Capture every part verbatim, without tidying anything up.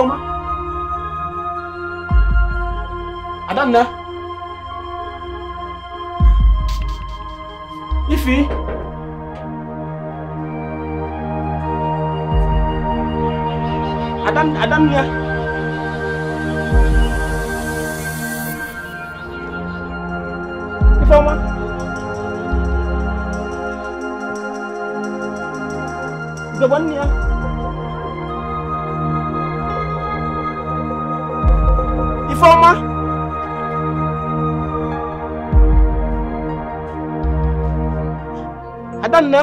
Ifeoma? Adanna? Ife? Adam, Adam ya. Ifeoma. Gawan ya. Ifeoma. Adam ya.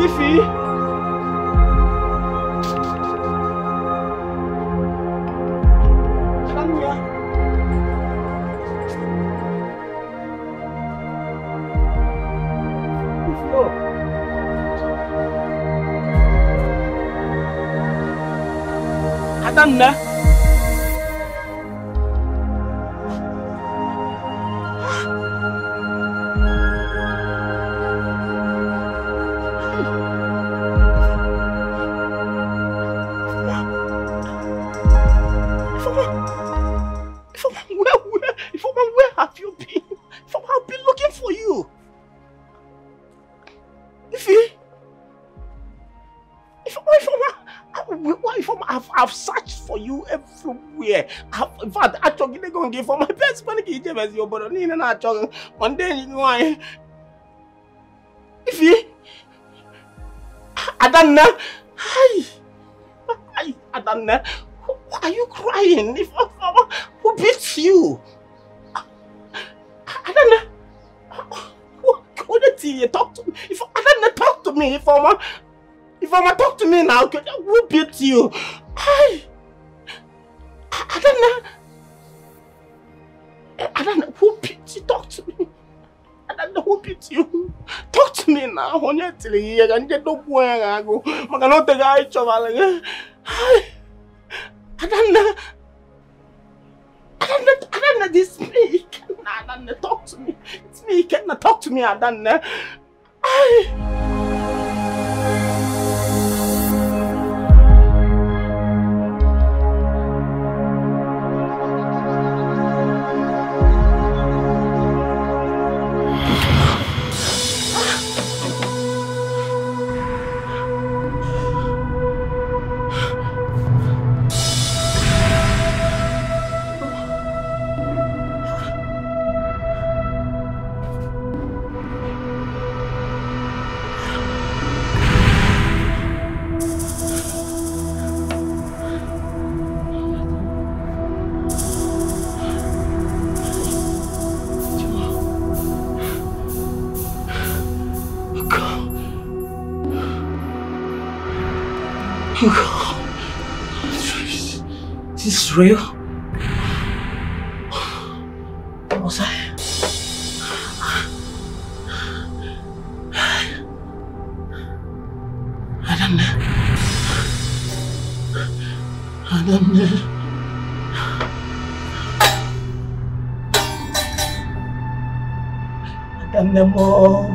Ify, Sandia, Ifyo, Adanna, in fact, I took it going to give for my best money. As your brother, and I took one day. Why, if you Adanna, hi, hi, Adanna, why are you crying? If who beats you, Adanna, couldn't you talk to me? If Adanna talk to me, if I'm if I'm talk to me now, who beats you? Hi. Adanna, Adanna, who beat you? Talk to me. Adanna, who beat you? Talk to me now. Honestly, I can't get no boy. I go. I cannot take a job. Hi, Adanna, Adanna, Adanna, this is me. Adanna, talk to me. It's me. Cannot talk to me, Adanna. Hi. Real? What was I? I don't know. I don't know. I don't know more.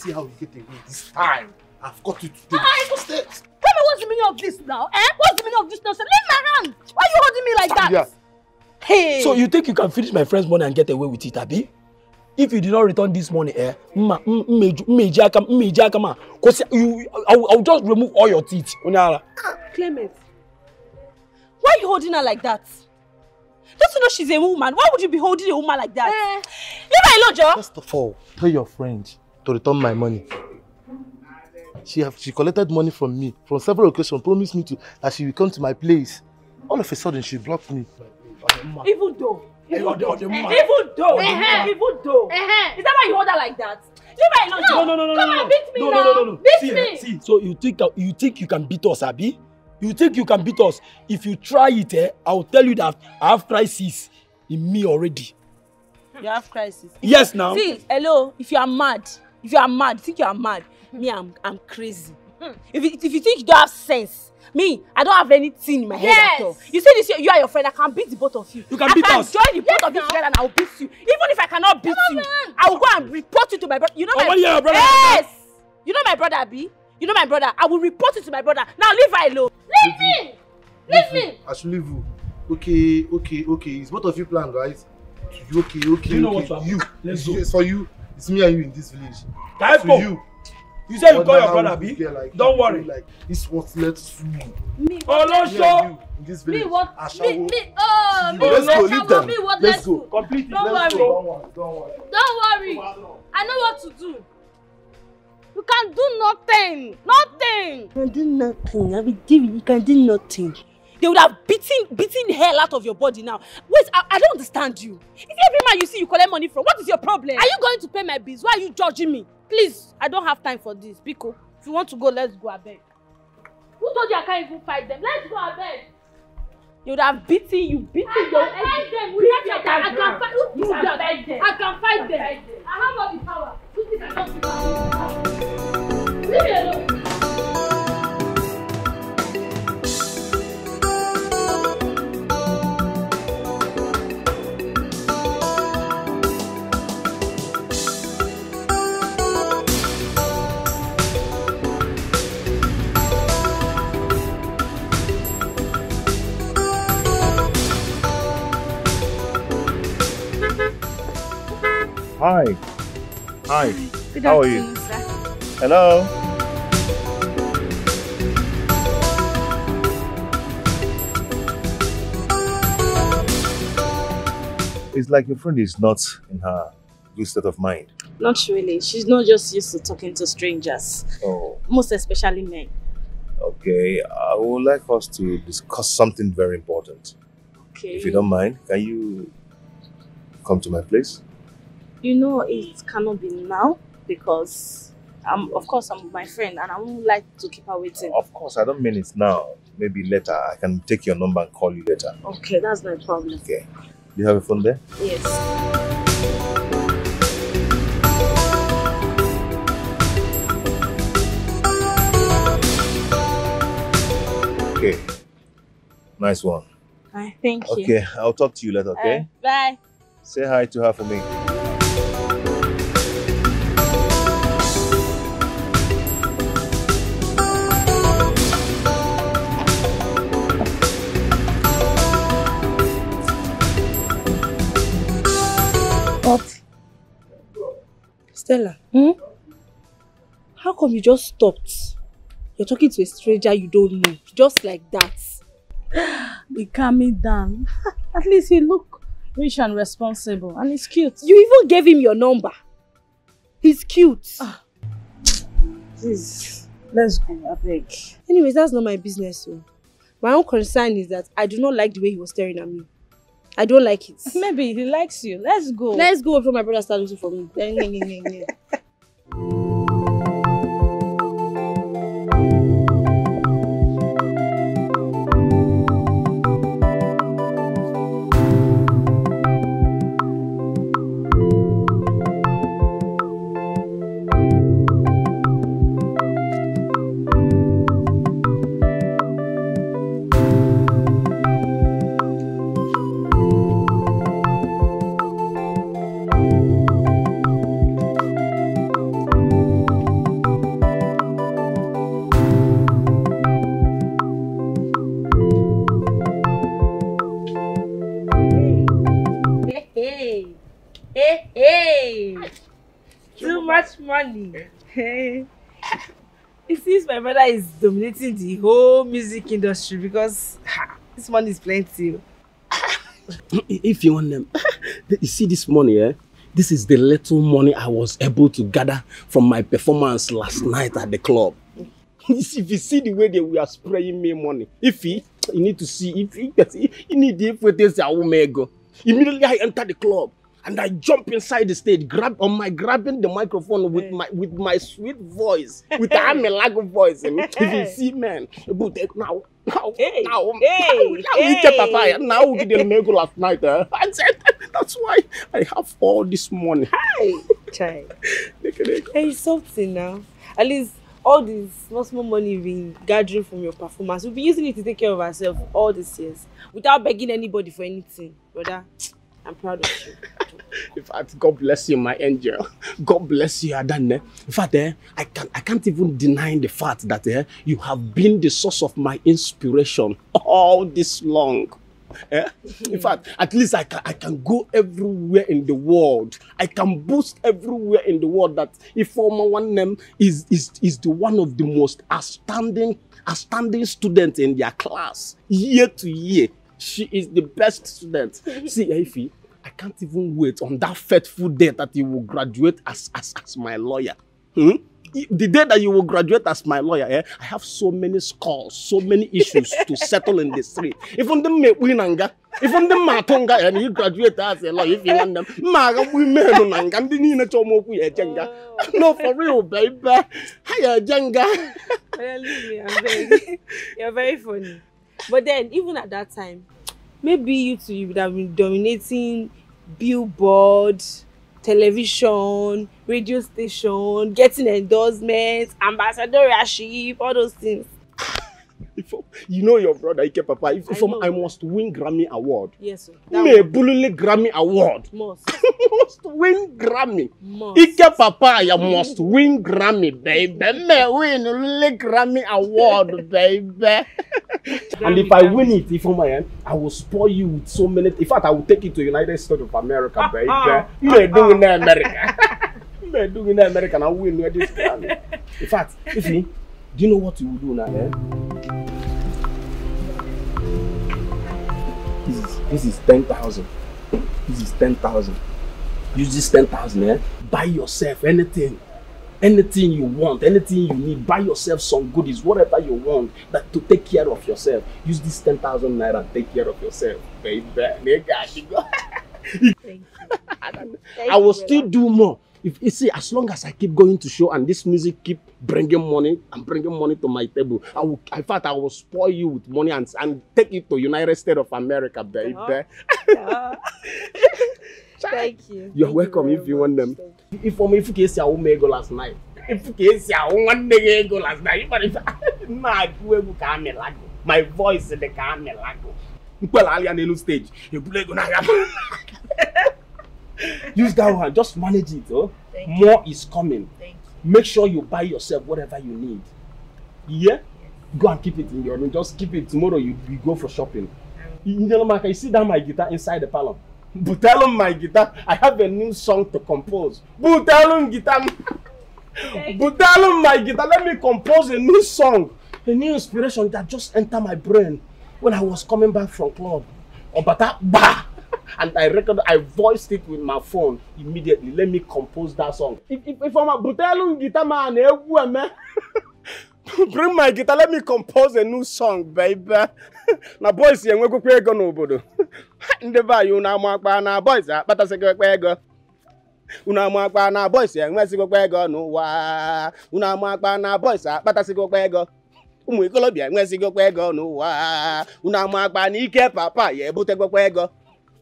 See how we get away this time. I've got you today. Ah, what's this? Tell me what's the meaning of this now? Eh? What's the meaning of this nonsense? Leave my hand! Why are you holding me like that? Yeah. Hey. So you think you can finish my friend's money and get away with it, Abi? If you did not return this money, eh? Ma, Majaka, Majaka, ma. Cause you, I'll just remove all your teeth. Ah, Clement, why are you holding her like that? Don't you know she's a woman? Why would you be holding a woman like that? Eh. Leave her alone, Joe. First of all, tell your friend to return my money. She have she collected money from me from several occasions, promised me to that she will come to my place. All of a sudden she blocked me. Even though, even though, even though, even though, is that why you hold her like that? Leave her alone. No, no, no, no. Come no, and beat me no, now. No, no, no, no. Beat see, me. See, so you think, you think you can beat us, Abi? You think you can beat us? If you try it, eh, I'll tell you that I have crisis in me already. You have crisis? Yes, now. See, hello, if you are mad, if you are mad, think you are mad. Me, I'm, I'm crazy. If you, if you think you don't have sense, me, I don't have anything in my yes. head at all. You say this, you are your friend, I can beat the both of you. You can I beat can us. I can join the yes, both of you together and I will beat you. Even if I cannot beat Come you, on. I will go and report you to my brother. You know oh, my well, yeah, brother. Yes! You know my brother, B? You know my brother. I will report you to my brother. Now leave her alone. Leave me! Leave me! I should leave you. Okay, okay, okay. It's both of you plan, guys. Okay, okay, you know okay. What you, let's go. It's for you. It's me and you in this village. That's for you. You said you call your brother, B. Like, don't worry. Like it's what let's me. Oh, let's show. Me what? Me, me. Oh, me. Let's go. Leave them. Let's go. Completely. Don't worry. Don't worry. Don't worry. I know what to do. You can do nothing. Nothing. You can do nothing. I will give you. You can do nothing. They would have beaten, beaten hell out of your body now. Wait, I, I don't understand you. Is every man you see you collect money from? What is your problem? Are you going to pay my bills? Why are you judging me? Please, I don't have time for this. Biko, if you want to go, let's go, I beg. Who told you I can't even fight them? Let's go, I beg. You would have beaten you, beaten I your can fight them. Beat beat your I, can fight. You you can fight them. I can fight them. I can fight them. I have all the power. Leave me alone. Hi. Hi. Good How are you? Sir. Hello. It's like your friend is not in her good state of mind. Not really. She's not just used to talking to strangers. Oh. Most especially men. Okay. I would like us to discuss something very important. Okay. If you don't mind, can you come to my place? You know, it cannot be now because, I'm, of course, I'm my friend and I wouldn't like to keep her waiting. Of course, I don't mean it now. Maybe later. I can take your number and call you later. Okay, that's no problem. Okay. Do you have a phone there? Yes. Okay. Nice one. Right, thank you. Okay, I'll talk to you later, okay? Right, bye. Say hi to her for me. Stella, hmm? How come you just stopped? You're talking to a stranger you don't know, just like that. Be calming down. At least he look rich and responsible, and he's cute. You even gave him your number. He's cute. Ah. Please, let's go, I beg. Anyways, that's not my business. So. My own concern is that I do not like the way he was staring at me. I don't like it. Maybe he likes you. Let's go. Let's go before my brother starts looking for me. Hey, it seems my brother is dominating the whole music industry because ha, this money is plenty. If you want them, you see this money, eh? This is the little money I was able to gather from my performance last night at the club. If you see the way they were spraying me money, if he, you need to see, if he, you need to see, immediately I entered the club. And I jump inside the stage, grab on my grabbing the microphone with my with my sweet voice, with a lack of voice. If you see, man, but now, now, hey, now, hey, now, hey. Papa, now we did a miracle last night. Uh, and said, that's why I have all this money. Hi, child. Hey, something now. At least all this small, small money you've been gathering from your performance, we've been using it to take care of ourselves all these years without begging anybody for anything, brother. I'm proud of you. In fact, God bless you, my angel. God bless you, Adanna. In fact, eh, I, can, I can't even deny the fact that eh, you have been the source of my inspiration all this long. Eh? In fact, at least I can, I can go everywhere in the world. I can boast everywhere in the world that Ifeoma one name is, is, is the one of the most outstanding, outstanding students in their class, year to year. She is the best student. See, Ify, I can't even wait on that fateful day that you will graduate as, as, as my lawyer. Hmm? The day that you will graduate as my lawyer, eh, I have so many scores, so many issues to settle in the street. Even the Mewinanga, even the Matonga, and you graduate as a lawyer, if you want them. Maga, we men, and the Nina Tomo, we are Jenga. No, for real, baby. Hiya, Jenga. Really, you're very funny. But then, even at that time, maybe you two you would have been dominating billboard, television, radio station, getting endorsements, ambassadorship, all those things. If, you know your brother, Ike Papa. If, I, if know, I must win Grammy Award. Yes, sir. Me bulule Grammy Award. Must. Must win Grammy. Must. Ike Papa, you must win Grammy, baby. Me win Grammy Award, baby. And if I win it, if I, I will spoil you with so many. In fact, I will take it to United States of America, baby. Me do in America. Me do in America, and I will win this Grammy. In fact, you see, do you know what you will do now, eh? This is ten thousand. This is ten thousand. Use this ten thousand, eh? Buy yourself anything. Anything you want, anything you need. Buy yourself some goodies, whatever you want, that to take care of yourself. Use this ten thousand naira and take care of yourself. Baby, nigga. Thank you. I will still do more. If you see, as long as I keep going to show and this music keep bringing money and bringing money to my table, I will, in fact, I will spoil you with money and, and take it to United States of America, baby. Uh-huh. Uh-huh. Thank you. You're Thank welcome you if you want them. Thank if for me, if you can see, I will make go last night. If you can see, I want to go last night. But if I can't, my voice is the camera. Well, I'll be on the stage. You play go now. Use that one. Just manage it. Oh. More is coming. Thank you. Make sure you buy yourself whatever you need. Yeah? Yes. Go and keep it in your room. Just keep it. Tomorrow you, you go for shopping. You know, Mark, I sit down my guitar inside the parlor. But tell him my guitar. I have a new song to compose. But tell him guitar. But tell him my guitar. Let me compose a new song. A new inspiration that just entered my brain when I was coming back from club. Oh, but that, bah! And I record, I voiced it with my phone immediately. Let me compose that song. If, if, if I'm a Butelun guitar man, bring my guitar, let me compose a new song, baby. Now, boys, you're going to play a gun over the you now, my boys, but I say, go play a gun. Una mark by now, boys, and let's go play a gun. Una mark by now, boys, but I say, go play a gun. We go be and let's go play a gun. Una mark by Ike Papa, yeah, but I go play a gun.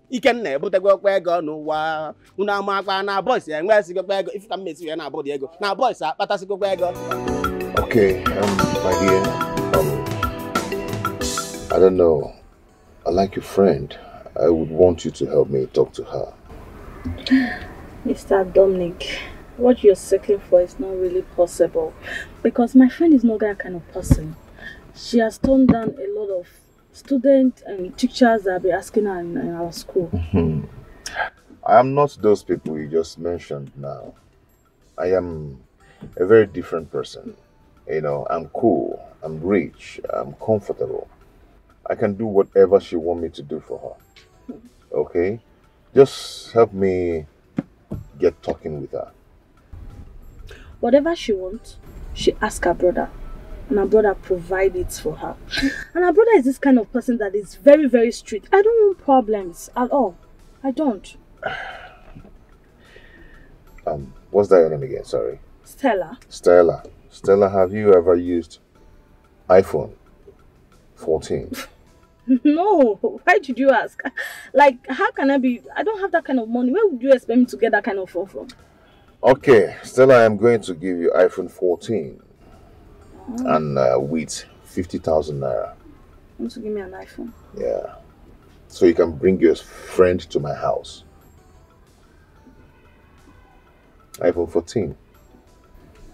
You can never take a gun, no wow. Una Magana boys, and where's your bag if you can miss you and I bought Diego. Now, boys, but I go bag. Okay, um, my dear, um, I don't know. I like your friend. I would want you to help me talk to her. Mister Dominic, what you're seeking for is not really possible because my friend is not that kind of person. She has turned down a lot of students and teachers that I'll be asking her in, in our school. Mm-hmm. I am not those people you just mentioned now. I am a very different person. You know, I'm cool, I'm rich, I'm comfortable. I can do whatever she wants me to do for her. Okay? Just help me get talking with her. Whatever she wants, she asks her brother. And her brother provides it for her. And her brother is this kind of person that is very, very strict. I don't want problems at all. I don't. Um, what's that your name again? Sorry. Stella. Stella. Stella, have you ever used iPhone fourteen? No. Why did you ask? Like, how can I be? I don't have that kind of money. Where would you expect me to get that kind of offer from? Okay, Stella, I'm going to give you iPhone fourteen. Oh. And uh, with fifty thousand naira. You want to give me an iPhone? Yeah. So you can bring your friend to my house. iPhone fourteen.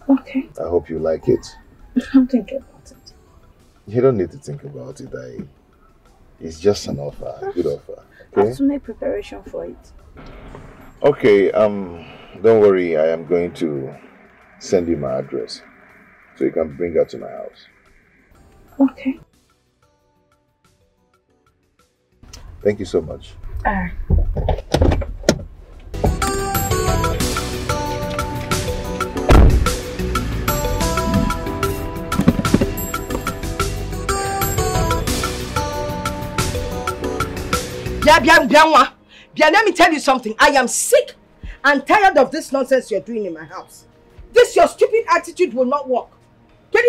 Okay. I hope you like it. I'm thinking about it. You don't need to think about it. I, it's just an offer, a good offer. Okay? I have to make preparation for it. Okay, um, don't worry. I am going to send you my address so you can bring her to my house. Okay. Thank you so much. All right. Let me tell you something. I am sick and tired of this nonsense you're doing in my house. This, your stupid attitude will not work. No,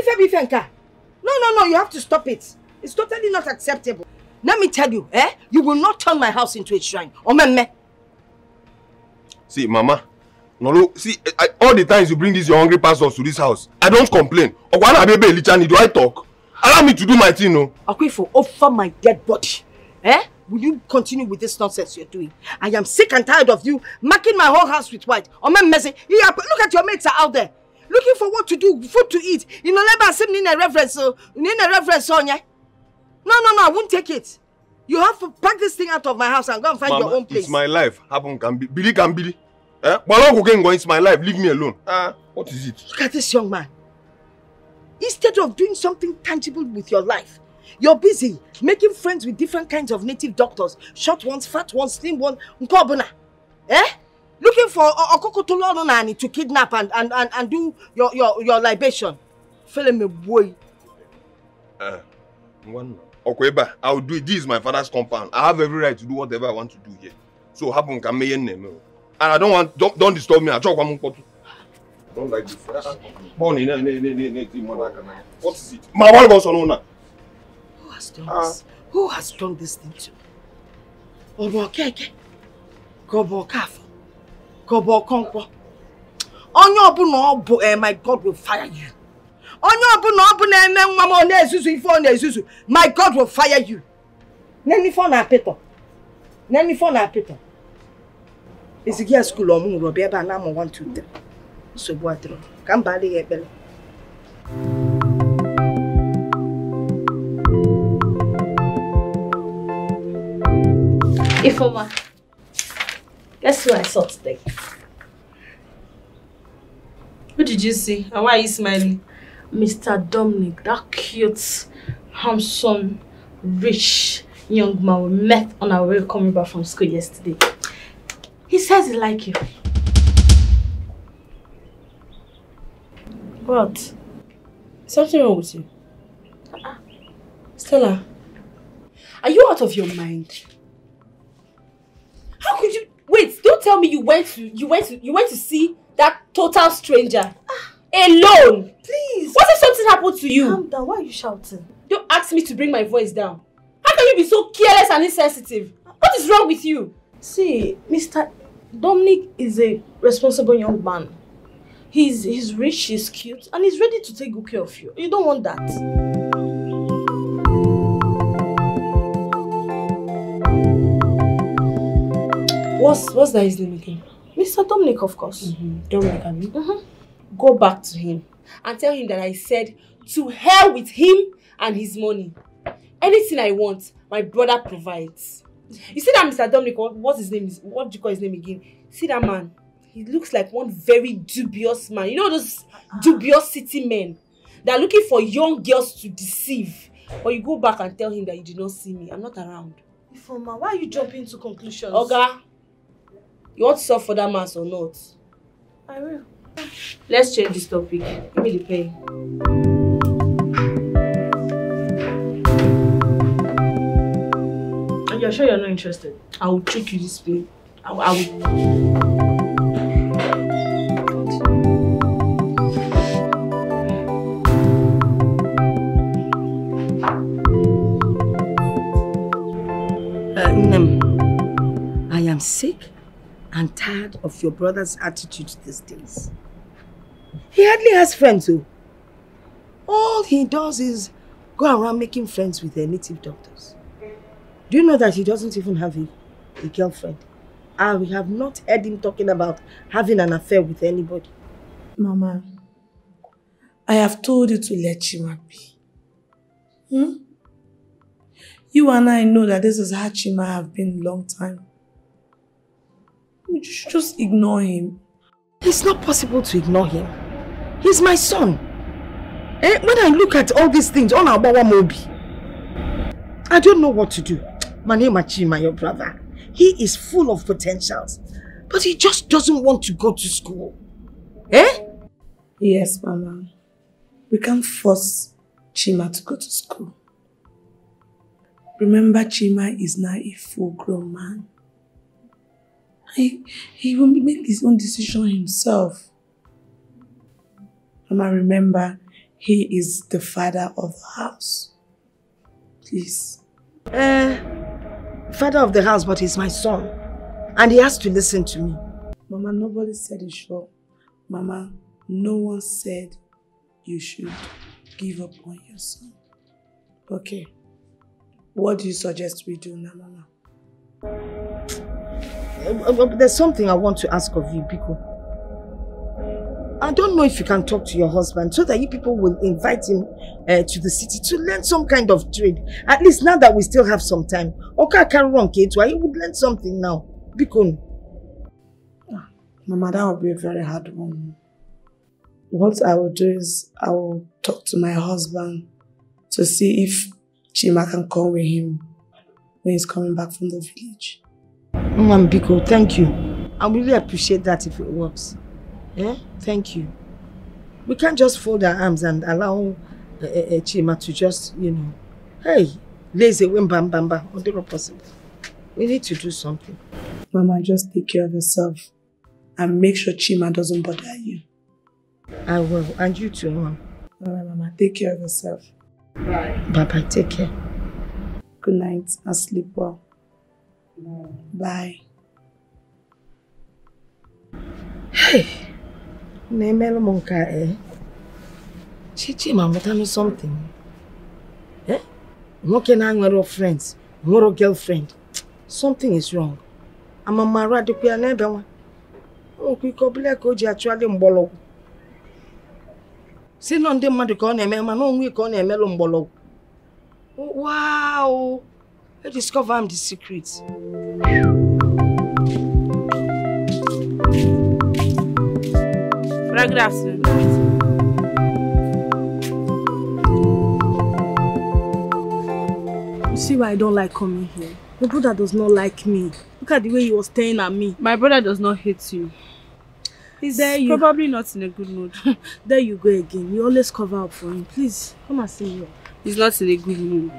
no, no, you have to stop it. It's totally not acceptable. Let me tell you, eh? You will not turn my house into a shrine. Omeme. See, Mama. No, see, I, all the times you bring these your hungry pastors to this house, I don't complain. Do I talk? Allow me to do my thing, no? Okay, for offer my dead body. Eh? Will you continue with this nonsense you're doing? I am sick and tired of you marking my whole house with white. Omeme, look at your mates are out there. Looking for what to do, food to eat. You know, never seen in a reference, so in a reference on ya. No, no, no, I won't take it. You have to pack this thing out of my house and go and find Mama, your own place. It's my life. Happen can be. Billy can be. Eh? It's my life. Leave me alone. Uh, what is it? Look at this young man. Instead of doing something tangible with your life, you're busy making friends with different kinds of native doctors. Short ones, fat ones, slim ones. Eh? Looking for Okokotolo Nani to kidnap and, and, and, and do your, your, your libation. Feel me, boy. Uh, one. Okay, but I'll do it. This is my father's compound. I have every right to do whatever I want to do here. So happen can make any name. And I don't want don't, don't disturb me. I talk one more. Don't like this. Born in what is it? My wife was on owner. Who has done uh, this? Who has done this thing to me? Obo keke, kobo kafo, kobo konko. Onyo obu no obu. Eh, my God will fire you. My God will fire you. Is it your school or moon, Roberta? And I'm one to them. So, what? Come back here. Ifeoma, guess who I saw today? Who did you see? And why are you smiling? Mister Dominic, that cute, handsome, rich young man we met on our way coming back from school yesterday. He says he likes you. What? Something wrong with you? Uh-uh. Stella, are you out of your mind? How could you? Wait! Don't tell me you went to you went to you went to see that total stranger. Ah. Alone, please. What if something happened to you? Calm down. Why are you shouting? Don't ask me to bring my voice down. How can you be so careless and insensitive? What is wrong with you? See, Mister Dominic is a responsible young man. He's he's rich, he's cute, and he's ready to take good care of you. You don't want that. What's what's that his name again? Mister Dominic, of course. Mm-hmm. Dominic, I mean. Mm-hmm. Go back to him and tell him that I said to hell with him and his money. Anything I want, my brother provides. You see that Mister Dominic, what's his name? Is what do you call his name again? See that man? He looks like one very dubious man. You know those dubious city men that are looking for young girls to deceive. But you go back and tell him that you did not see me. I'm not around. Ifeoma, why are you jumping to conclusions? Oga, you want to solve for that man or not? I will. Let's change this topic. Give me the pain. And you're sure you're not interested? I will trick you this pain. I will. I will. Nnem, I am sick and tired of your brother's attitude these days. He hardly has friends, though. All he does is go around making friends with the native doctors. Do you know that he doesn't even have a, a girlfriend? I have not heard him talking about having an affair with anybody. Mama, I have told you to let Chima be. Hmm? You and I know that this is how Chima have been a long time. You should just ignore him. It's not possible to ignore him. He's my son. Eh? When I look at all these things, all about Mobi, I don't know what to do. My name is Chima, your brother. He is full of potentials, but he just doesn't want to go to school. Eh? Yes, Mama. We can't force Chima to go to school. Remember, Chima is now a full-grown man. He, he will make his own decision himself. Mama, remember, he is the father of the house. Please. Eh... Uh, Father of the house, but he's my son. And he has to listen to me. Mama, nobody said it, sure. Mama, no one said you should give up on your son. Okay. What do you suggest we do now, Mama? There's something I want to ask of you, Biko. I don't know if you can talk to your husband so that you people will invite him uh, to the city to learn some kind of trade. At least now that we still have some time. Okay, I can't run, Kate. Why you would learn something now? Biko. Mama, that would be a very hard one. What I will do is I will talk to my husband to see if Chima can come with him when he's coming back from the village. Mama, Biko, thank you. I really appreciate that if it works. Eh? Thank you. We can't just fold our arms and allow uh, uh, Chima to just, you know, hey, lazy wim bam bam bam, whatever possible. We need to do something. Mama, just take care of yourself and make sure Chima doesn't bother you. I will, and you too, Mama. All right, Mama, take care of yourself. Bye. Bye-bye, take care. Good night, and sleep well. Bye. Hey! Nemelo Monka, eh? Chichi, Mama, tell me something. Eh? No can hang with your friends, no girlfriend. Something is wrong. I'm a married to a neighbor. Oh, we could be like Oji actually mbolo. See, no one mad to call me, man. No one call me mbolo. Wow! I discover I'm the secret. Paragraphs. You see why I don't like coming here? Your brother does not like me. Look at the way he was staring at me. My brother does not hate you. He's there you... probably not in a good mood. There you go again. You always cover up for him. Please, come and see him. He's not in a good mood.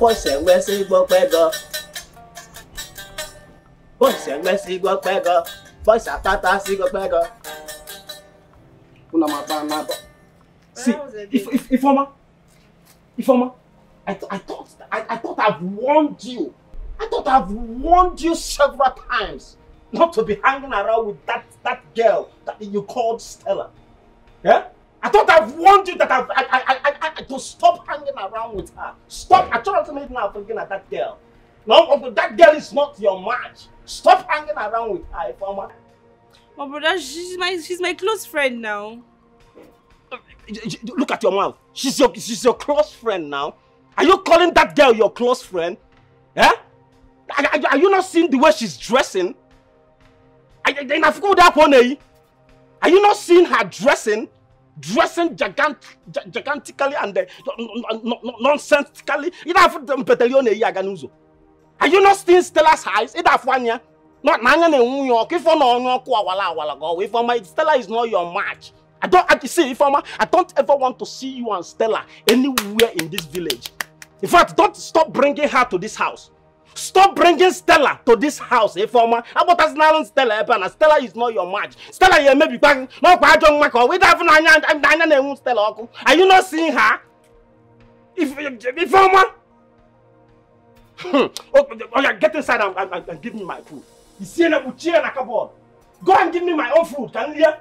Boys and Wessie go beggar. Boys and Wessie go beggar. Boys and Tata go beggar. See, if Ifeoma, Ifeoma, I th I thought I, I thought I've warned you. I thought I've warned you several times not to be hanging around with that that girl that you called Stella. Yeah. I thought I've warned you that I've, I, I, I, I, to stop hanging around with her. Stop. I tried to make now thinking at that girl. No, that girl is not your match. Stop hanging around with her, Ifeoma. My brother, she's my, she's my close friend now. Look at your mouth. She's your, she's your close friend now. Are you calling that girl your close friend? Yeah? Are, are, are you not seeing the way she's dressing? Are you not seeing her dressing? Dressing gigant, gigantically and uh, nonsensically. You don't have to tell you. Are you not still in Stella's house? It have one year. Not Nanga and York. If I'm not Kuala Walla go, if I'm Stella is not your match. I don't I see Ifeoma. I don't ever want to see you and Stella anywhere in this village. In fact, don't stop bringing her to this house. Stop bringing Stella to this house, Ifeoma. How about us now, Stella? Stella is not your match. Stella, you may be back. No, I don't make her. We have Nanya Stella. Are you not seeing her? If Ifeoma. Hmm. Oh, yeah, get inside and, and, and give me my food. You see, I will cheer like a ball. Go and give me my own food. Can you hear?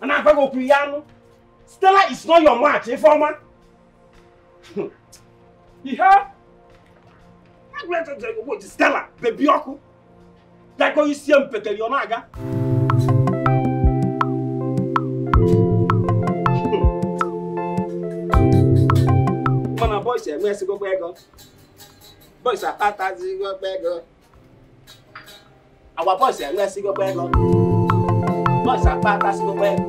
And I go piano. Stella is not your match, Ifeoma. You hear? I'm going to go to Stella, baby. That's how you see him, Peter. You're not going. Boys, I'm going to go back up. Boys, I'm going to go back up. Our boys, I'm going to go back up. Boys, I'm going to go back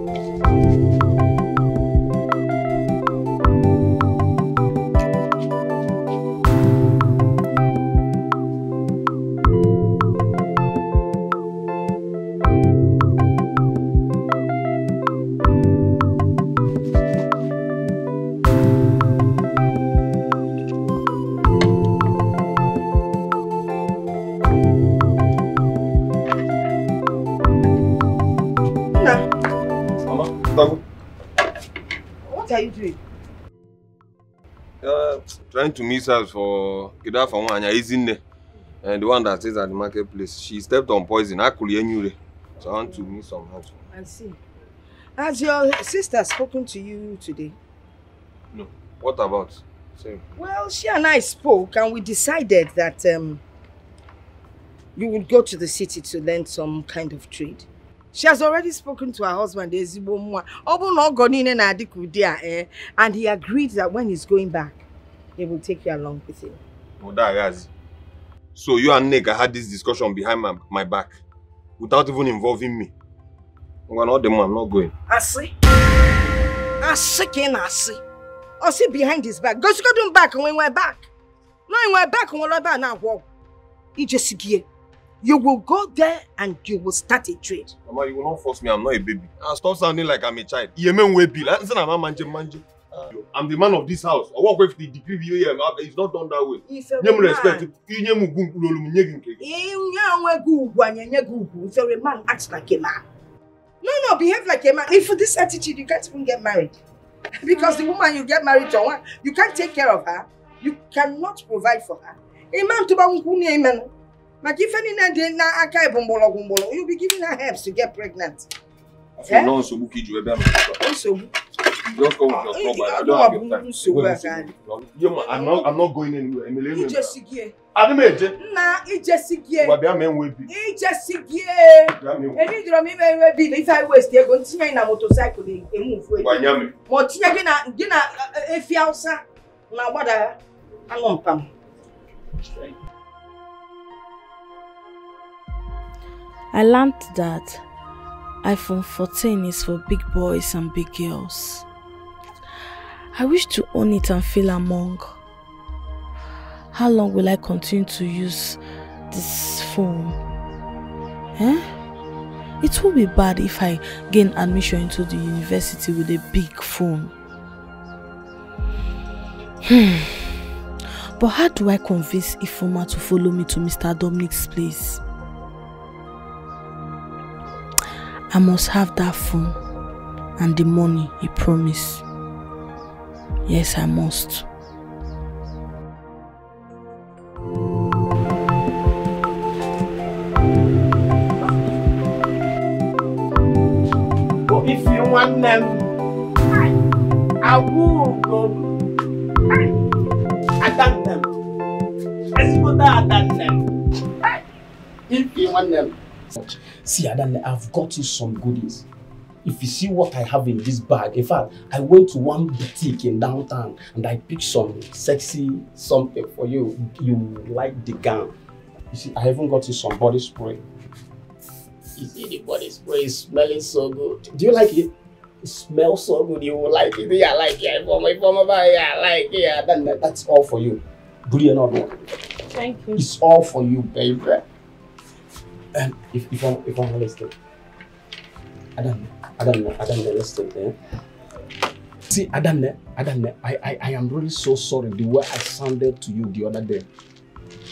trying to miss her for Kidafamanya isn't there. And the one that stays at the marketplace, she stepped on poison. I could knew. So I want to meet some hands. I see. Has your sister spoken to you today? No. What about? Same. Well, she and I spoke and we decided that um, you would go to the city to learn some kind of trade. She has already spoken to her husband, and he agreed that when he's going back, he will take you along with him. Oh, that guys. So you and Nega had this discussion behind my, my back, without even involving me. I'm not the man, I'm not going. I see. I see, I see. I see behind his back. Go to him back when we're back. No, when we're back, we're back now. He just here. You will go there and you will start a trade. Mama, you will not force me. I'm not a baby. I'll stop sounding like I'm a child. I'm the man of this house. I work with the degree here. It's not done that way. It's a man. It's a man. Acts like a man. No, no, behave like a man. If with this attitude, you can't even get married. Because the woman you get married to, you can't take care of her. You cannot provide for her. A man to be a man. But if any na aka bombolo bombolo, you'll be giving her herbs to get pregnant. I know so much you be. Also, just come with your trouble. I don't have time. I'm not. I'm not going anywhere. Emily, just here. Adimeje. Na, I just here. We be am en we be. I just here. Any drum me we be. If I waste, I go tinye na motorcycle dey move we. Wanyame. Mo tinye gi na gi na efiausa na gbada anompam. I learned that iPhone fourteen is for big boys and big girls. I wish to own it and feel among. How long will I continue to use this phone? Eh? It will be bad if I gain admission into the university with a big phone. Hmm. But how do I convince Ifeoma to follow me to Mister Dominic's place? I must have that phone and the money he promised. Yes, I must. But if you want them, I will go. I thank them. Let's go there, I thank them. If you want them. See, Adanna, I've got you some goodies. If you see what I have in this bag, in fact, I went to one boutique in downtown and I picked some sexy something for you. You like the gown. You see, I even got you some body spray. You see, the body spray is smelling so good. Do you like it? It smells so good. You will like it. Yeah, I like it. Ifeoma, Ifeoma, yeah, I like it. Yeah, that, that, that's all for you. Good or not one. Thank you. It's all for you, baby. And um, if if I'm if I'm listening, Adanna, Adanna, Adanna, listen. Eh? See, Adanna, Adanna, I, I, I am really so sorry the way I sounded to you the other day.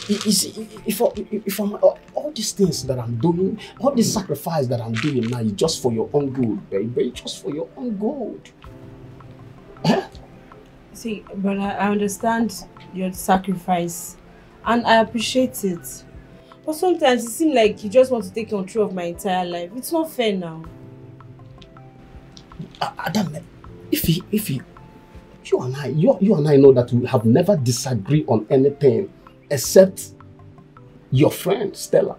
You see, if, if, if I'm, all these things that I'm doing, all this sacrifice that I'm doing now is just for your own good, baby. Just for your own good. Huh? See, but I understand your sacrifice and I appreciate it. But sometimes it seems like you just want to take control of my entire life. It's not fair now. Adanna, if he, if he, you and I, you, you and I know that we have never disagreed on anything except your friend, Stella.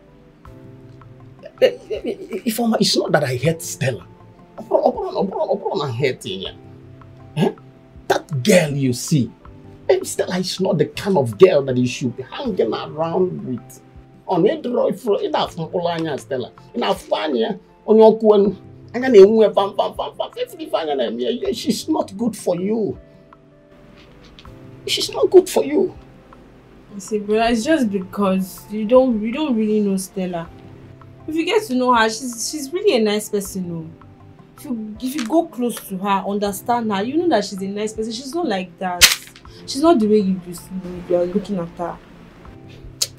If I'm, it's not that I hate Stella. I'm hating her. That girl you see, Stella is not the kind of girl that you should be hanging around with. On it, Stella. Stella. She's not good for you. She's not good for you. You see, brother, it's just because you don't you don't really know Stella. If you get to know her, she's she's really a nice person. No? If you if you go close to her, understand her, you know that she's a nice person. She's not like that. She's not the way you you are looking at her.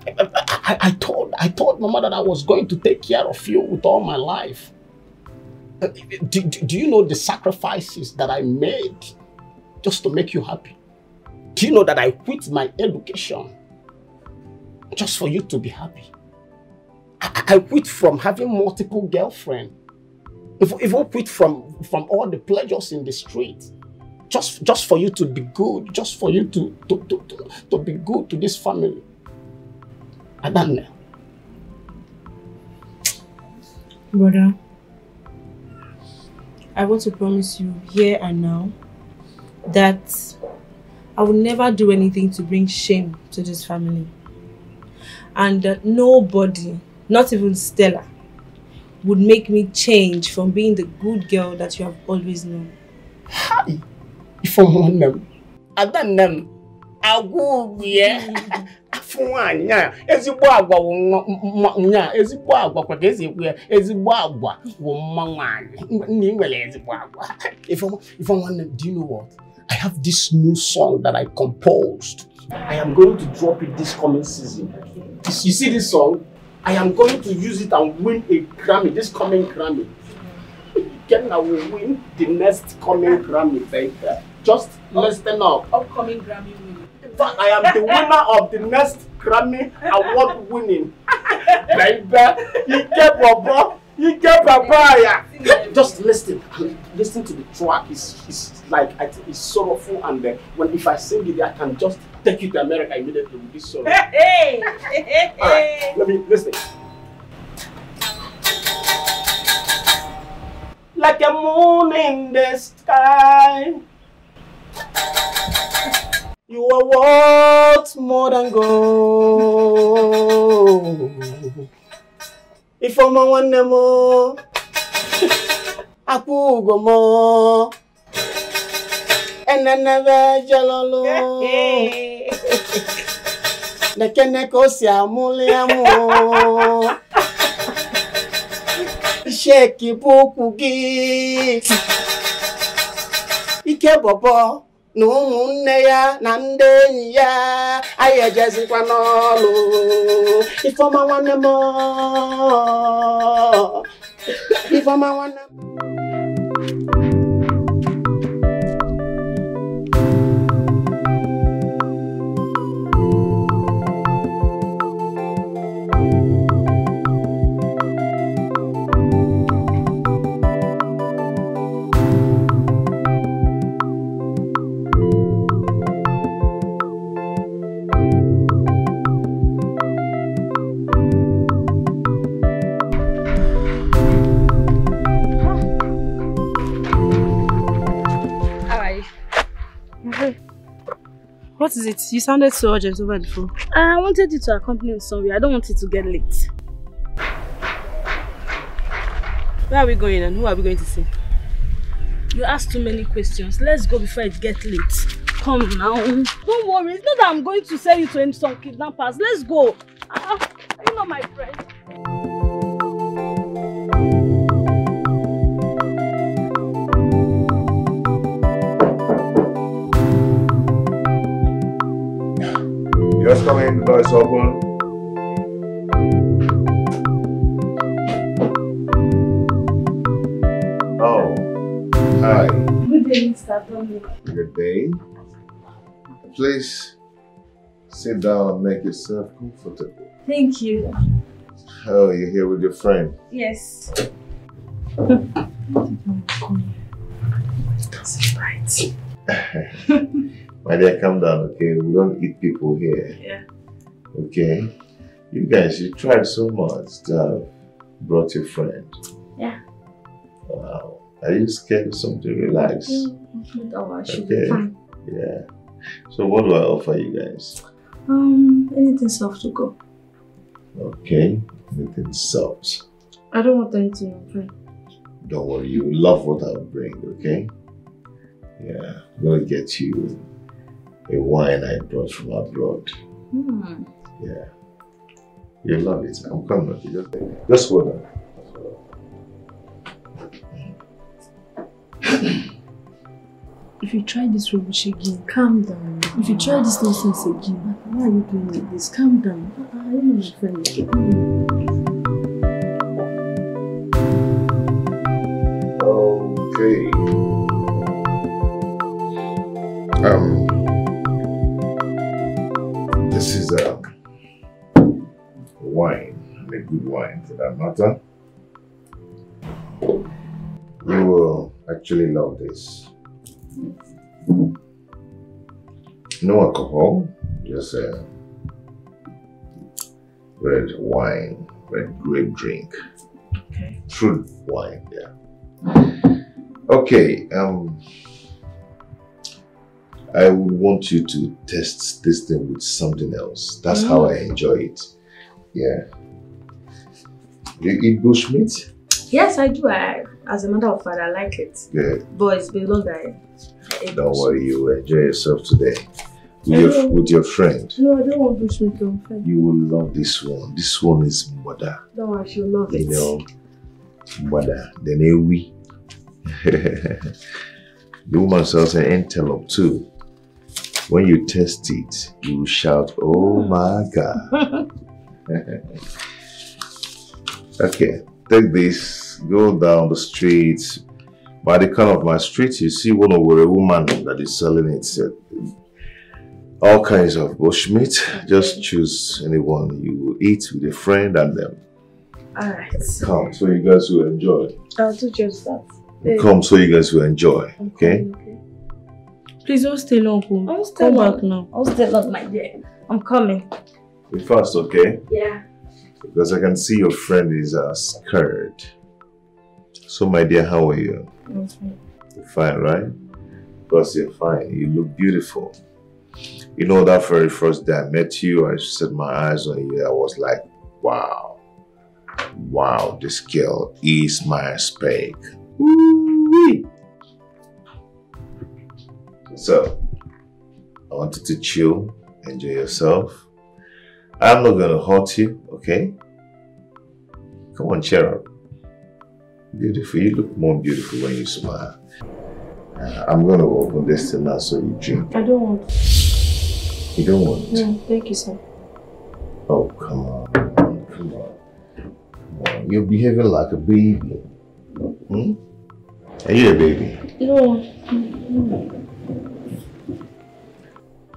I, I, I told I told Mama that I was going to take care of you with all my life. Uh, do, do, do you know the sacrifices that I made just to make you happy? Do you know that I quit my education just for you to be happy? I, I quit from having multiple girlfriends. Even quit from, from all the pleasures in the street just, just for you to be good, just for you to, to, to, to, to be good to this family. Adanna. Brother, I want to promise you here and now that I will never do anything to bring shame to this family. And that nobody, not even Stella, would make me change from being the good girl that you have always known. Hi! If I'm one name, other name, I will be Fuanya, ezibwagwa nya, ezibwagwa kwa ezibwe, ezibwagwa womanwan. Niwele ezibwagwa. If I'm, if I'm one, do you know what? I have this new song that I composed. I am going to drop it this coming season. You see this song? I am going to use it and win a Grammy, this coming Grammy. Again, I will win the next coming Grammy, baby. Just listen up. Upcoming Grammy win. I am the winner of the next Grammy award winning. Ike Papa, Ike Papa. Just listen, listen to the track. It's, it's like it's sorrowful, and uh, when if I sing it, I can just take you to America immediately with this song. Hey, hey, hey. All right, let me listen. Like a moon in the sky. You are worth more than gold. If I'm a one more, I could go more. And I never jello. The Kenecosia Muliamo. Shake book. No muneya nandeya aye jezi kwanolo Ifeoma wanna more Ifeoma wanna What is it? You sounded so urgent over the phone. I wanted you to accompany me somewhere. I don't want it to get late. Where are we going and who are we going to see? You asked too many questions. Let's go before it gets late. Come now. Don't worry. It's not that I'm going to sell you to some kidnappers. Let's go. Uh, are you not my friend? Just come in, the door is open. Oh, hi. Good day, Mister Dominic. Good day. Please sit down and make yourself comfortable. Thank you. Oh, you're here with your friend? Yes. That's right. My dear, calm down, okay? We don't eat people here. Yeah. Okay? You guys, you tried so much to have brought your friend. Yeah. Wow. Are you scared of something? Relax. Mm-hmm. Don't worry, she'll be fine. Yeah. So what do I offer you guys? Um, anything soft to go. Okay. Anything soft. I don't want anything I'll bring. Don't worry, you love what I'll bring, okay? Yeah. I'm gonna get you a wine I brought from abroad. Mm. Yeah. You love it. I'm coming. Just, just hold on. If you try this rubbish again, calm down. If you try this nonsense again, why are you doing like this? Calm down. I don't know my friend. Okay. Um. This is a wine, a good wine for that matter. You will actually love this. No alcohol, just a red wine, red grape drink. Okay. Fruit wine, yeah. Okay, um... I would want you to test this thing with something else. That's mm. how I enjoy it. Yeah. Do you eat bush meat? Yes, I do. I, as a matter of fact, I like it. Good. But it's been long I, I ate. Don't worry, you will enjoy yourself today with your, with your friend. No, I don't want bush meat, though. You will love this one. This one is mother. Don't worry, she'll love you it. You know, mother. Then ewi. The woman sells an antelope too. When you taste it, you will shout, "Oh my God!" Okay, take this. Go down the street. By the corner of my street, you see one over a woman that is selling it. All kinds of bushmeat. Just choose anyone you eat with a friend and them. All right. Come, so you guys will enjoy. I'll do just that. Come so you guys will enjoy, okay? Okay. Please don't stay long, home. I'll stay Come long. back now. I'll stay long, my dear. I'm coming. Be fast, okay? Yeah. Because I can see your friend is uh, scared. So, my dear, how are you? I'm fine. You're fine, right? Because you're fine. You look beautiful. You know, that very first day I met you, I set my eyes on you. I was like, wow. Wow, this girl is my spec. So, I want you to chill, enjoy yourself. I'm not gonna hurt you, okay? Come on, cheer up. Beautiful, you look more beautiful when you smile. Uh, I'm gonna open this thing now so you drink. I don't want. You don't want? No, thank you, sir. Oh, come on, come on. Come on. You're behaving like a baby. Hmm? Are you a baby? No. no.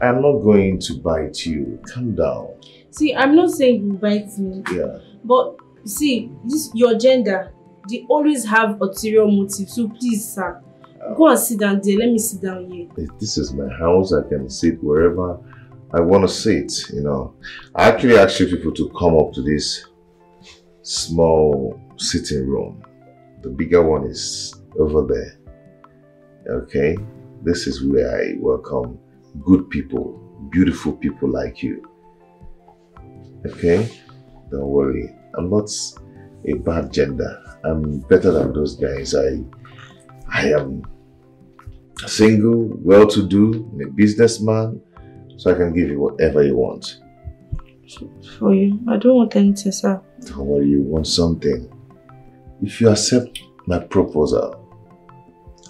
I'm not going to bite you. Calm down. See, I'm not saying you bite me. Yeah. But see, this your gender, they always have ulterior motives. So please, sir, oh. go and sit down there. Let me sit down here. This is my house. I can sit wherever I want to sit. You know, I actually asked you people to come up to this small sitting room. The bigger one is over there. Okay, this is where I welcome good people, beautiful people like you. Okay, don't worry. I'm not a bad gender. I'm better than those guys. I, I am single, well-to-do, I'm a businessman, so I can give you whatever you want. For you, I don't want anything, sir. Don't worry, you want something. If you accept my proposal,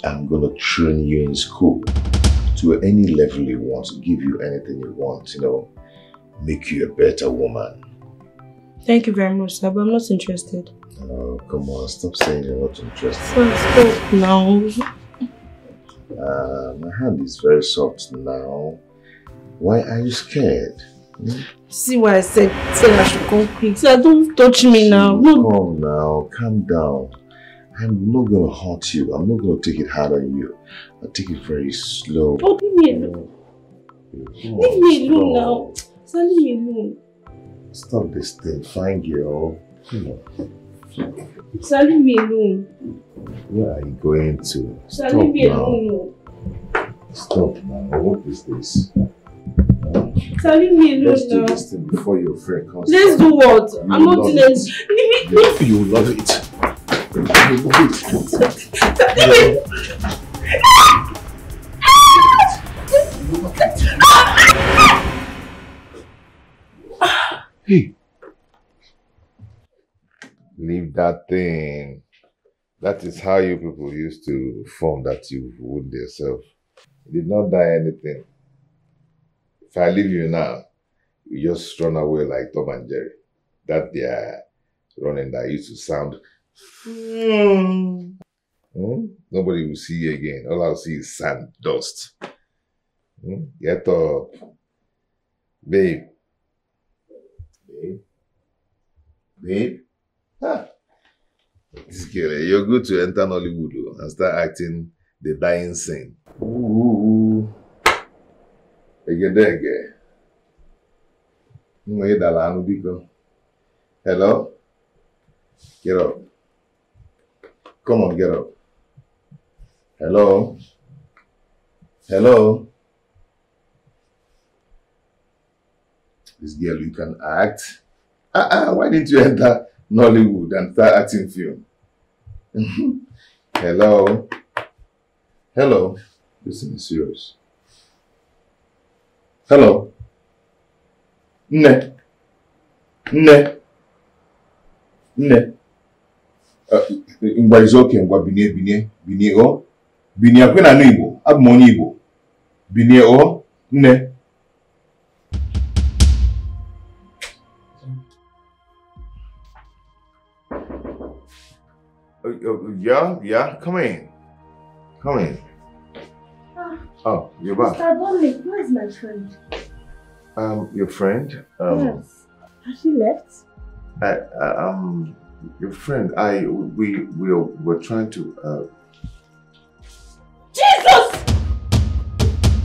I'm gonna train you in school to any level you want, give you anything you want, you know, make you a better woman. Thank you very much, sir, but I'm not interested. Oh, come on, stop saying you're not interested. Stop, stop now. Uh, my hand is very soft now. Why are you scared? Hmm? See what I said? Said I should come quick. Sir, don't touch me now. No. Come now, calm down. I'm not gonna hurt you. I'm not gonna take it hard on you. I'll take it very slow. Oh, leave me alone. Leave me alone now. Sir, leave me alone. Stop this thing, fine girl. Come on. Sir, leave me alone. Where are you going to? Sir, leave me alone. Stop now. What is this? Sir, leave me alone. Let's do this thing before your friend comes. Let's do what? I'm not doing it. Leave me alone. You love it. You love it. Sir, leave me. Hey. Leave that thing. That is how you people used to form that you would yourself. You did not die anything. If I leave you now, you just run away like Tom and Jerry. That they are running that used to sound. Mm. Hmm? Nobody will see you again. All I'll see is sand, dust. Hmm? Get up. Babe. Babe, babe, ah. This girl, you're good to enter Nollywood and start acting the dying saint. Ooh, again, there again. Hello, get up. Come on, get up. Hello, hello. This girl, you can act. Ah, ah, why didn't you enter Nollywood and start acting film? Hello? Hello? This is serious. Hello? Ne? Ne? Ne? Ngwa is okay, Ngwa Bine, Bine, Bine o? Bine akwena no Igbo, abmo ni Igbo. Bine o? Ne? Yeah, yeah, come in. Come in. Ah, oh, you're back. Mister Dominic, who is my friend? Um, your friend? Um, yes. Has she left? I, uh, um, your friend, I, we, we are, we're trying to, uh... Jesus!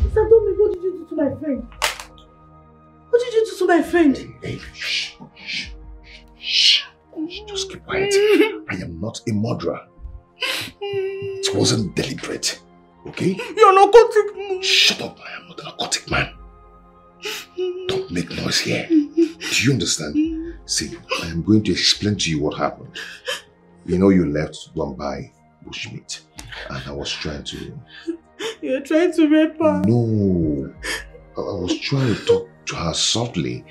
Mister Dominic, what did you do to my friend? What did you do to my friend? Hey, hey, shh, shh, shh. Just keep quiet. I am not a murderer. It wasn't deliberate. Okay? You're a narcotic man. Shut up. I am not a narcotic man. Don't make noise here. Do you understand? See, I am going to explain to you what happened. You know you left to go and buy bushmeat. And I was trying to... You're trying to rape her? No. I was trying to talk to her softly.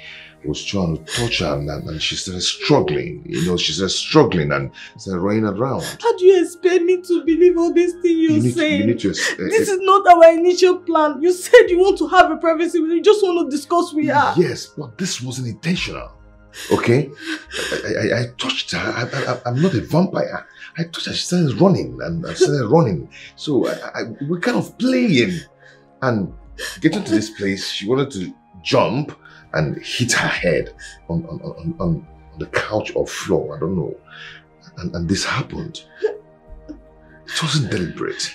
Was trying to touch her and, and she started struggling. You know, she started struggling and started running around. How do you expect me to believe all these things you're you saying? You need to, this uh, is not our initial plan. You said you want to have a privacy with her. You just want to discuss with her. Yes, but this wasn't intentional. Okay? I, I, I touched her. I, I, I'm not a vampire. I touched her. She started running and I started running. So I, I, we're kind of playing. And getting to this place, she wanted to jump and hit her head on, on, on, on the couch or floor, I don't know. And, and this happened. It wasn't deliberate.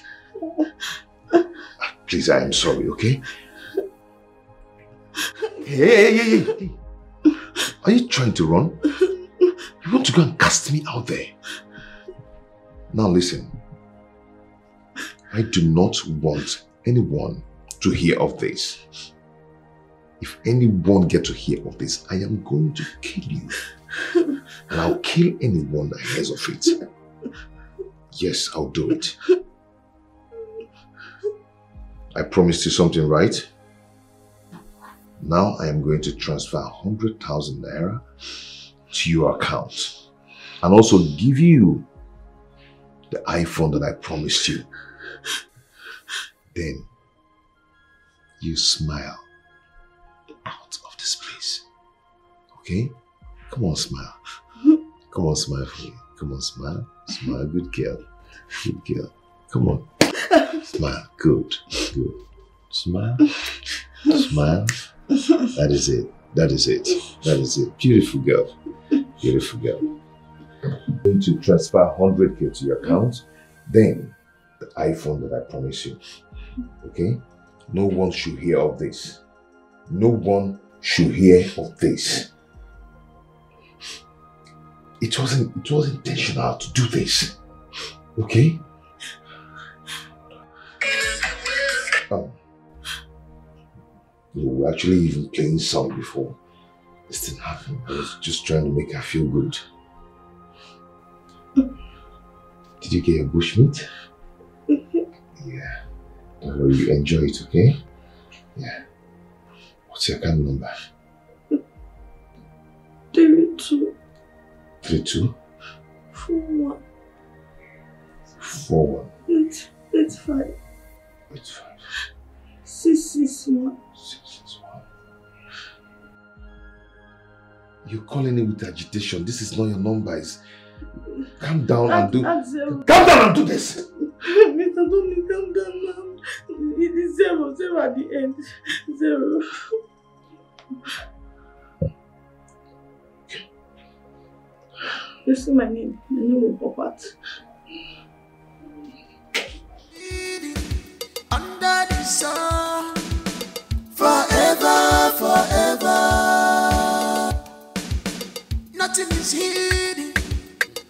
Please, I am sorry, okay? Hey, hey, hey, hey, hey. Are you trying to run? You want to go and cast me out there? Now listen. I do not want anyone to hear of this. If anyone gets to hear of this, I am going to kill you. And I'll kill anyone that hears of it. Yes, I'll do it. I promised you something, right? Now I am going to transfer one hundred thousand Naira to your account and also give you the iPhone that I promised you. Then you smile out of this place. Okay? Come on, smile. Come on, smile for me. Come on, smile. Smile, good girl. Good girl. Come on. Smile. Good. Good. Smile. Smile. That is it. That is it. That is it. Beautiful girl. Beautiful girl. I'm going to transfer one hundred K to your account. Then the iPhone that I promised you. Okay? No one should hear of this. No one should hear of this. It wasn't, it was intentional to do this. Okay? Um, we were actually even playing song before this thing happened. I was just trying to make her feel good. Did you get your bushmeat? Yeah. Don't worry, you enjoy it, okay? Yeah. What's your account number? thirty-two. thirty-two? forty-one. forty-one. eighty-five. eighty-five. six sixty-one. six sixty-one. You're calling it with agitation. This is not your number. It's... Calm down at, and do... Calm down and do this! Mister Dominic, calm down now. It is zero. Zero at the end. Zero. You see my name. My name will pop out. Under the sun, forever, forever. Nothing is hidden.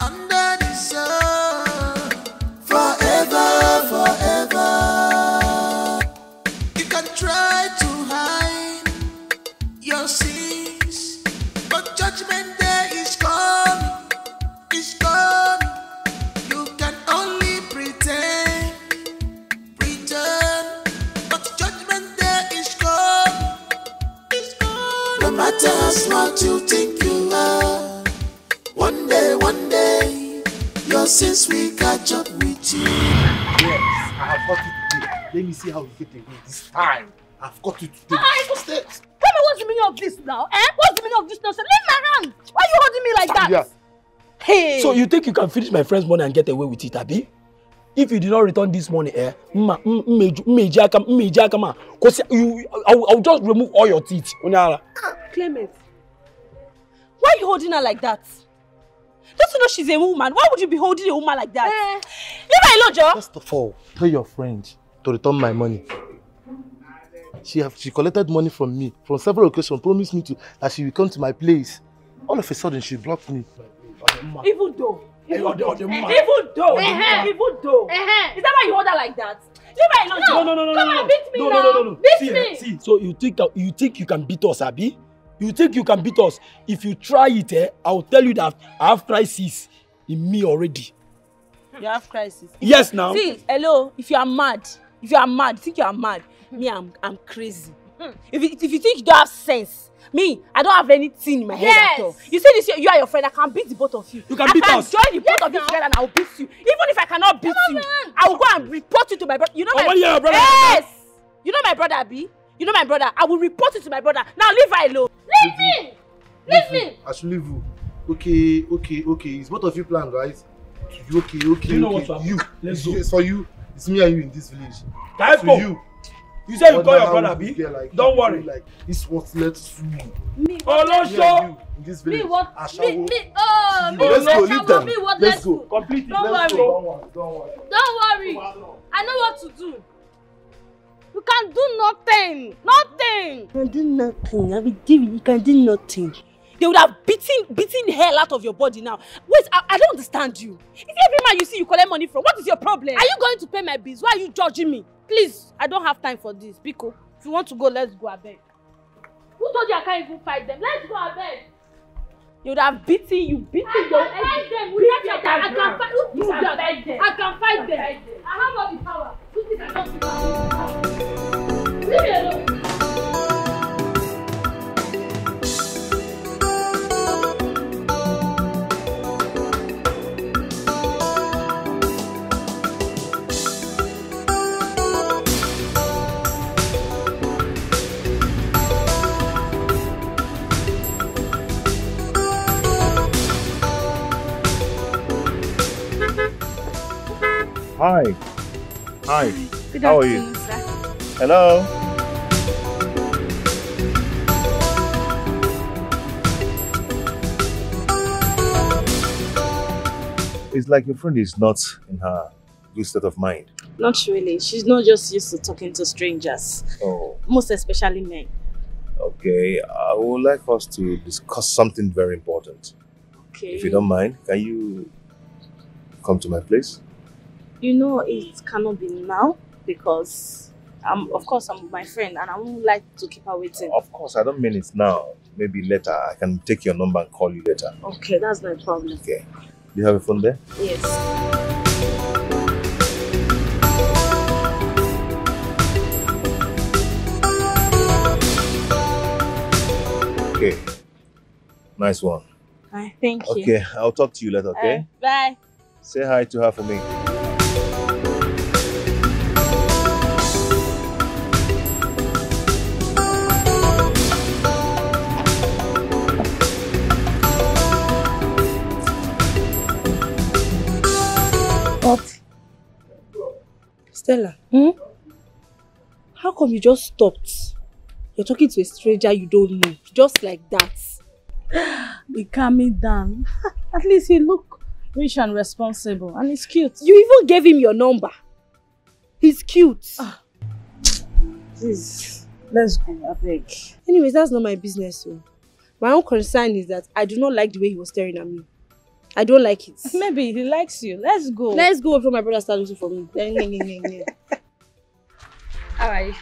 Under the sun, forever, forever. You can try to hide your sins, but judgment day is coming. It's coming. You can only pretend, pretend, but judgment day is coming. It's coming. No matter how smart you think you are, one day, one day, your sins will catch up with you. Yes, I have got it today. Let me see how you get away this time. I've got it today. Ah, what's the... Tell me what's the meaning of this now? Eh? What's the meaning of this now? So leave my hand. Why are you holding me like that? Yeah. Hey. So you think you can finish my friend's money and get away with it, Abi? If you did not return this money, eh? Ma, Majaka, Majaka, ma. Cause you, I'll, I'll just remove all your teeth. Unyala. Clement, why are you holding her like that? Don't you know she's a woman? Why would you be holding a woman like that? Leave her alone, Jo. First of all, tell your friend to return my money. She have she collected money from me from several occasions, promised me to that she will come to my place. All of a sudden, she blocked me. Even though, even though, even though, even though, is that why you order like that? Leave her alone. No, no, no, no, come and beat me now. No, no, no, no. Beat me. See, so you think you think you can beat us, Abi? You think you can beat us? If you try it, eh, I'll tell you that I have crisis in me already. You have crisis. Yes, now. See, hello. If you are mad, if you are mad, think you are mad. Me, I'm, I'm crazy. If you, if you think you don't have sense. Me, I don't have anything in my head yes. at all. You say this, you are your friend. I can beat the both of you. You can I beat can us. I can join the yes, both of you together and I will beat you. Even if I cannot beat Come you, on. I will go and report you to my brother. You know oh, my yeah, brother. Yes. You know my brother, Abi. You know my brother. I will report you to my brother. Now leave her alone. Leave, leave me. Leave, leave me. I should leave you. Okay, okay, okay. It's both of you planned, right? Okay, okay, Do you okay. know what's up? You. Let's go. It's for you. It's me and you in this village. That's for you. You say you call your brother, B? Like, don't worry. Like, it's what's left to me. Me, what? Oh, no, sure. This village, me, what? Me, me, oh, me, let's go, leave them. Me, what? Let's go. Complete it. Don't worry. Don't worry. Don't worry. Don't worry. I know what to do. You can do nothing. Nothing. You can do nothing. I will give you. You can do nothing. They would have beaten, beaten hell out of your body now. Wait, I, I don't understand you. Is every man you see you collect money from? What is your problem? Are you going to pay my bills? Why are you judging me? Please, I don't have time for this. Biko, if you want to go, let's go, I beg. Who told you I can't even fight them? Let's go, I beg. You would have beaten you, beaten I your can fight them. Without your I can fight you. Can fight them. I can fight them. I have all the power. Put this and talk to me. Leave me alone. Hi. Hi. Good How are you? Sir. Hello. It's like your friend is not in her good state of mind. Not really. She's not just used to talking to strangers. Oh. Most especially men. Okay. I would like us to discuss something very important. Okay. If you don't mind, can you come to my place? You know, it cannot be now because, I'm, of course, I'm my friend and I wouldn't like to keep her waiting. Of course, I don't mean it now. Maybe later. I can take your number and call you later. Okay, that's no problem. Okay. Do you have a phone there? Yes. Okay. Nice one. Right, thank you. Okay, I'll talk to you later, okay? Uh, bye. Say hi to her for me. Stella, hmm? How come you just stopped? You're talking to a stranger you don't know, just like that. Be calming down. At least he look rich and responsible, and he's cute. You even gave him your number. He's cute. Ah. Please, let's go, I beg. Anyways, that's not my business. So. My own concern is that I do not like the way he was staring at me. I don't like it. Maybe he likes you. Let's go. Let's go before my brother starts looking for me. How are you?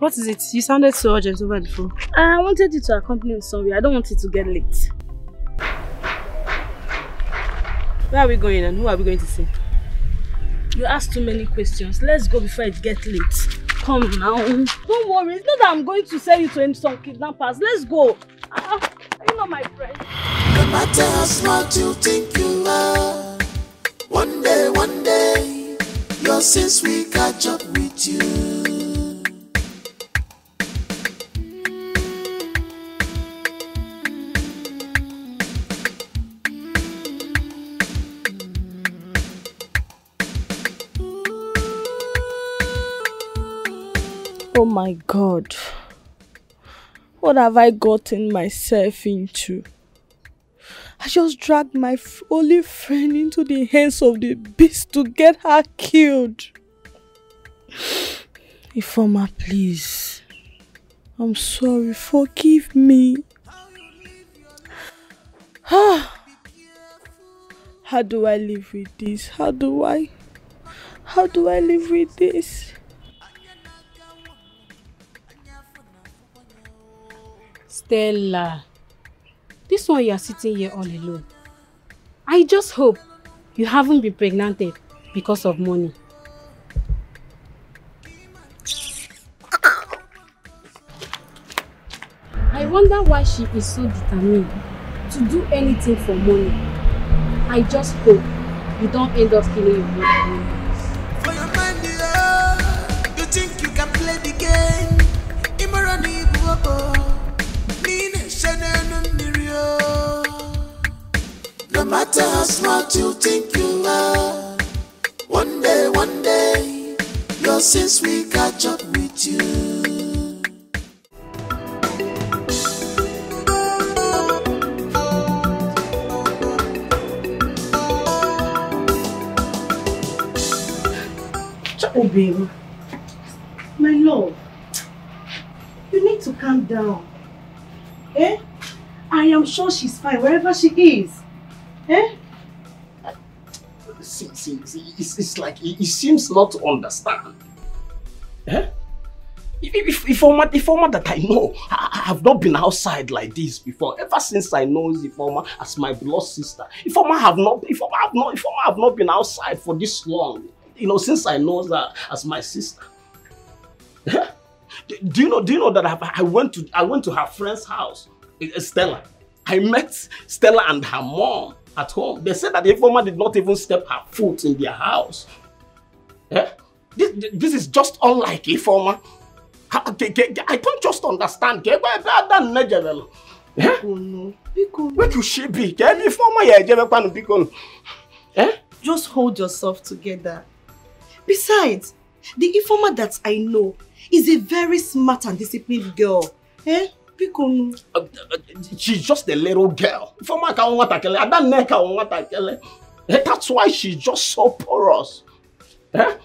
What is it? You sounded so urgent over the phone. I wanted you to accompany me somewhere. I don't want it to get late. Where are we going and who are we going to see? You asked too many questions. Let's go before it gets late. Come now. Don't worry. It's not that I'm going to sell you to some kidnappers. Let's go. Uh, you know my friend. No matter how smart you think you are, one day, one day, your sins will catch up with you. Oh my God. What have I gotten myself into? I just dragged my only friend into the hands of the beast to get her killed. Ifeoma, please. I'm sorry. Forgive me. How do I live with this? How do I? How do I live with this? Stella, this one you are sitting here all alone. I just hope you haven't been pregnanted because of money. I wonder why she is so determined to do anything for money. I just hope you don't end up killing your mother. For your mind, you, love, you think you can play the game? Immorally, no matter how smart you think you are, one day, one day, your sins will catch up with you. Oh, baby, my love, you need to calm down. Eh? I am sure she's fine wherever she is. Eh? See, see, see, it's, it's like he, he seems not to understand. Eh? If, if, if, if, if, if, if, if, if that I know, I, have not been outside like this before. Ever since I know Ifeoma as my blood sister, Ifeoma have not, Ifeoma have not, Ifeoma have not been outside for this long. You know, since I know her as my sister. Do you know? Do you know that I, I went to I went to her friend's house, Stella. I met Stella and her mom at home. They said that Ifeoma did not even step her foot in their house. Yeah? This, this is just unlike Ifeoma. I don't just understand. Yeah? Oh, no. Where could she be? Yeah? Just hold yourself together. Besides, the Ifeoma that I know is a very smart and disciplined girl. Eh? Uh, uh, she's just a little girl. That's why she's just so porous. Eh?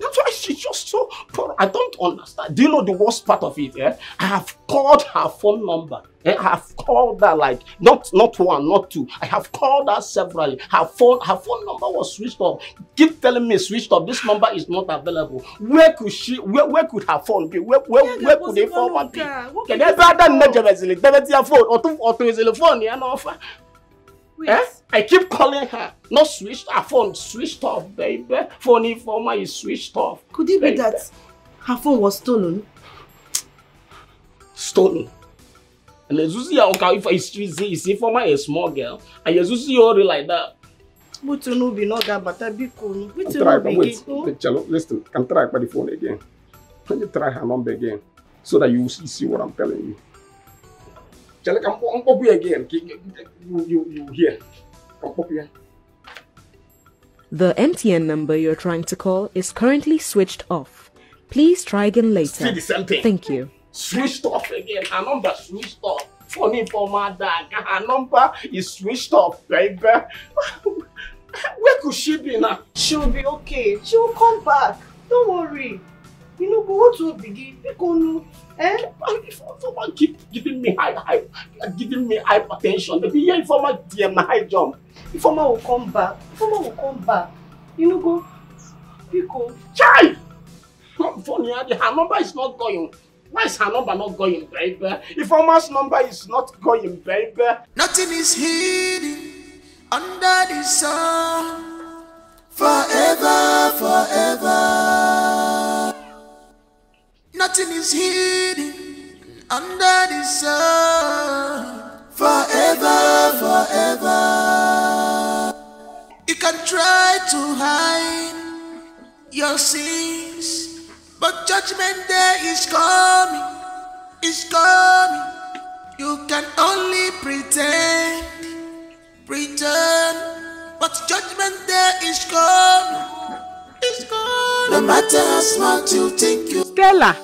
That's why she's just so porous. I don't understand. Do you know the worst part of it? Eh? I have called her phone number. Eh? I have called her like not not one, not two. I have called her severally. Her phone, her phone number was switched off. Keep telling me switched off. This number is not available. Where could she? Where where could her phone be? Where where yeah, where could the phone be? Can they phone? Eh? I keep calling her. Not switched. Her phone switched off, baby. Phone Informer is switched off. Could it baby. be that her phone was stolen? Stolen. And if I see Informer a small girl, and you see her like that. But you know, be not that, but I be cool. But you know, wait. Listen, I'm trying by the phone again. Can you try her number again, so that you see what I'm telling you? I'm copy again. You, you, you hear. I'm copy. The M T N number you're trying to call is currently switched off. Please try again later. Still the same thing. Thank you. Switched off again. Her number switched off. Funny for my dad. Her number is switched off, baby. Where could she be now? She'll be okay. She'll come back. Don't worry. You know, but what will begin? Eh? Someone keep giving me high, high, giving me hypertension. Maybe yeah, if someone D M high jump, if someone will come back, if someone will come back, you know, go, you go. Child, funny, her number is not going. Why is her number not going, baby? If someone's number is not going, baby. Nothing is hidden under the sun forever, forever. Nothing is hidden under the sun forever, forever. You can try to hide your sins, but judgment day is coming, it's coming. You can only pretend, pretend, but judgment day is coming, it's coming. No matter how smart you think you Stella.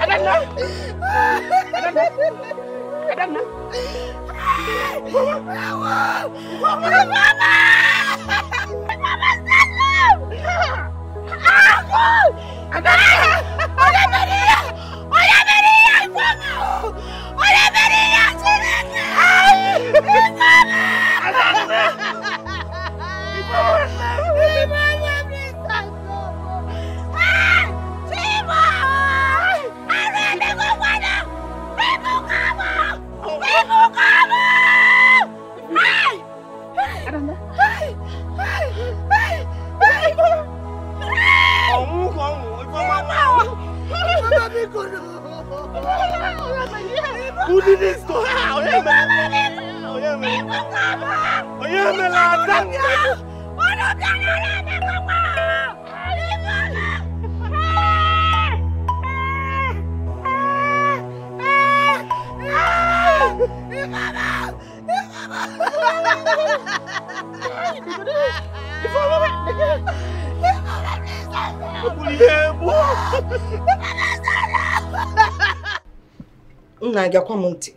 don't know. I don't know. I don't know. Mama! Mama! Mama! Mama! Mama! Mama! did this to her?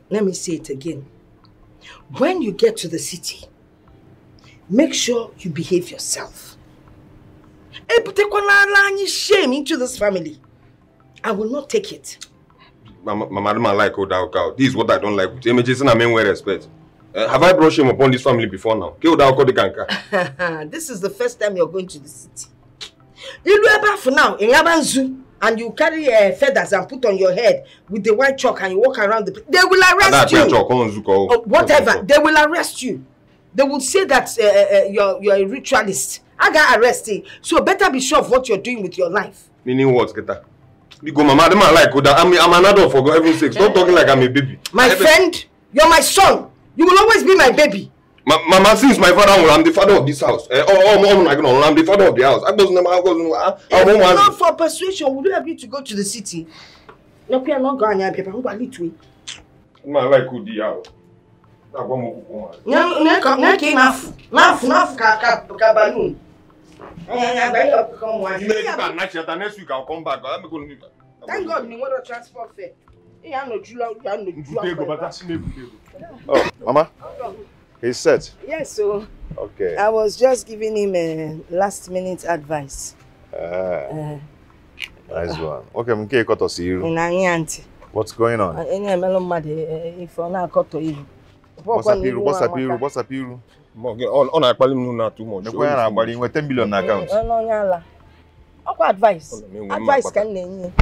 Let me say it again. When you get to the city, make sure you behave yourself. Shame into this family. I will not take it. Mama, madam, I like old cow. This is what I don't like with images and I mean with respect. Uh, have I brought shame upon this family before now? This is the first time you're going to the city. You ever for now in Abanzu. And you carry uh, feathers and put on your head with the white chalk and you walk around the place. They will arrest you. Or whatever. They will arrest you. They will say that uh, uh, you're, you're a ritualist. I got arrested. So better be sure of what you're doing with your life. Meaning what, Keta? Because Mama, I like that. I'm, I'm an adult for heaven's sake. Stop talking like I'm a baby. My I friend, be... you're my son. You will always be my baby. Ma Mama, since my father, I'm the father of this house. Uh, oh, oh, oh, I'm the father of the house. I don't know. I don't know. I don't know. Not for persuasion, would you agree to go to the city? No, we are not going to be able to lead to it. My wife could be out. I'm going to go. No, no, no, no, enough. Enough, enough, Kabalun. Next week, I'll come back. Thank God, you want to transport fare. I know you are not you. Oh, Mama? He's set? Yes, so okay. I was just giving him a last minute advice. Ah, uh, nice one. Okay, I'm going to see you. What's going on? What's up, Piru? What's up, Piru? What's up, Piru? On a palim not too much. Where are we with ten billion accounts? What advice? Advice can you?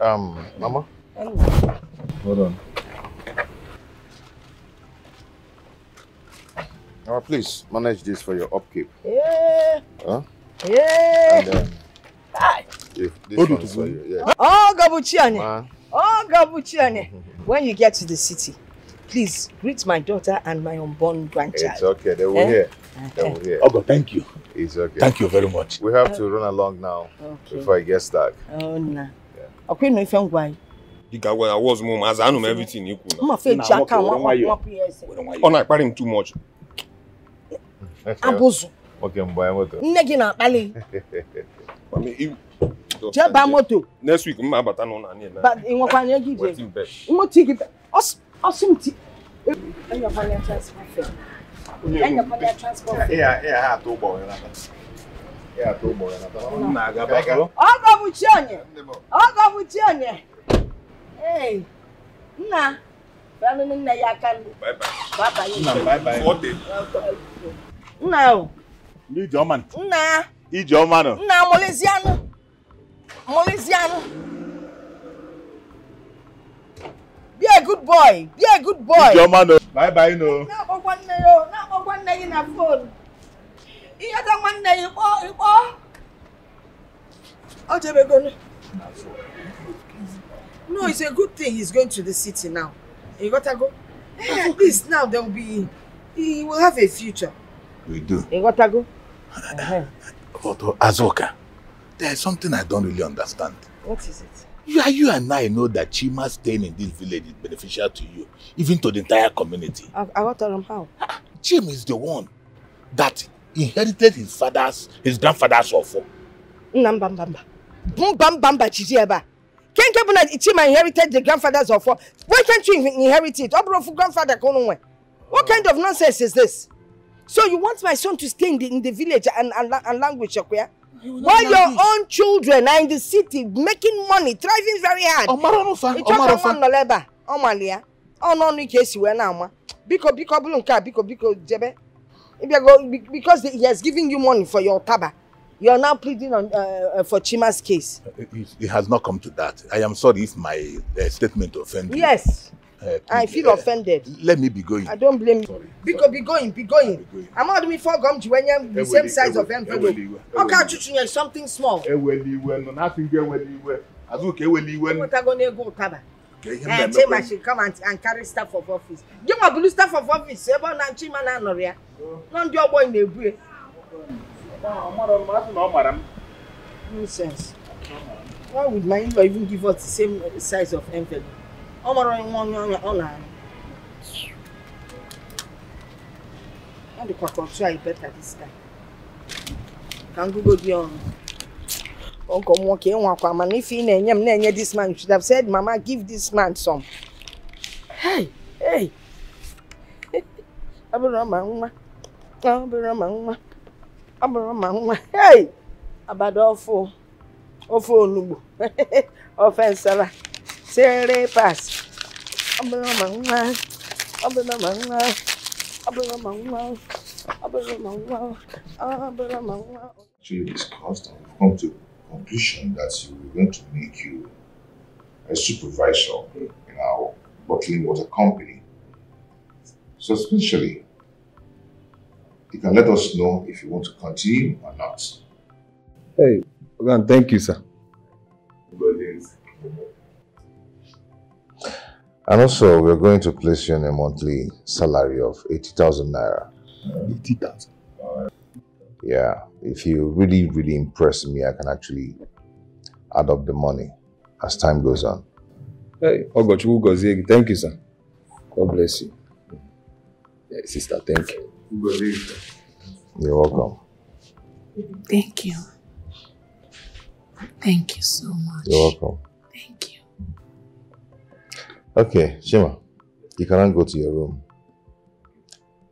Um, Mama? Hold on. Oh, please manage this for your upkeep. Yeah. Huh? Yeah. And, um, if this oh, one's for you, yeah. Oh, Gabuchiani. Ma. Oh, Gabuchiani. When you get to the city, please greet my daughter and my unborn grandchild. It's okay. They will eh? hear. They will hear. Oh, God, thank you. It's okay. Thank you very much. We have to run along now okay. before I get stuck. Oh, no. Okay, no, if I'm going. I was mom as I know everything you could. I'm afraid Jack can't walk here. Him too much. Abozo. Okay, I'm buying motor. Negina, Ali. I mean, just buy motor. Next week, we might buy another one. But in what kind of gift? What thing? What thing? Os, osimti. Any of our transport. Any of our transport. Yeah, yeah, I do buy another. Yeah, I do buy another. Naga, Naga. Oga Buchiani. Oga Buchiani. Hey, na. Bye bye. Bye bye. What thing? No. Ni German. Nah. I German. Nah, Malaysian. Malaysian. Be a good boy. Be a good boy. German. Bye bye no. Now one day oh, now one day in a phone. I other one day you oh you oh. I'll tell you again. No, it's a good thing he's going to the city now. You gotta go. Hey, at least now there will be. He will have a future. We do. In what I go? But Azoka, there is something I don't really understand. What is it? You, you and I know that Chima staying in this village is beneficial to you, even to the entire community. I, I want to know how. Chima is the one that inherited his father's, his grandfather's offer. Nambambamba. Bumbambamba Chijiaba. Can't you believe that Chima inherited the grandfather's offer? Why can't you inherit it? Grandfather, what kind of nonsense is this? So you want my son to stay in the, in the village and, and, and language, okay? You while your this. own children are in the city, making money, thriving very hard. Because he has given you money for your taba. You are now pleading on, uh, for Chima's case. It, it has not come to that. I am sorry if my uh, statement offended. Yes. Uh, I feel uh, offended. Let me be going. I don't blame you. Because be going, be going. I'm not doing for gum to when you're the same size of envelope. How can you do something small? Nothing. What are going to go, Taba? And Chima should come and, and carry staff of office. You want blue staff of office, everyone and Chima and Noria. Not your boy in the way. Nonsense. Why would my in-law even give us the same size of envelope? And the cockroach is better this time. Can Google the on? Uncle Monkey, if he named this man, you should have said, Mama, give this man some. Hey, hey. Aburama, Aburama, Aburama, hey. About awful, awful nubu. Offense, Sarah pass. Aburama, Aburama. She discussed and we've come to the conclusion that you were going to make you a supervisor in our bottling water company. So essentially, you can let us know if you want to continue or not. Hey, well, thank you, sir. And also, we're going to place you on a monthly salary of eighty thousand naira. eighty thousand? Yeah, if you really, really impress me, I can actually add up the money as time goes on. Hey, thank you, sir. God bless you. Yeah, sister, thank you. You're welcome. Thank you. Thank you so much. You're welcome. Thank you. Okay, Chima, you cannot go to your room.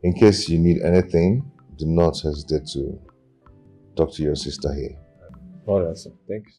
In case you need anything, do not hesitate to talk to your sister here. All right, sir. Thank you.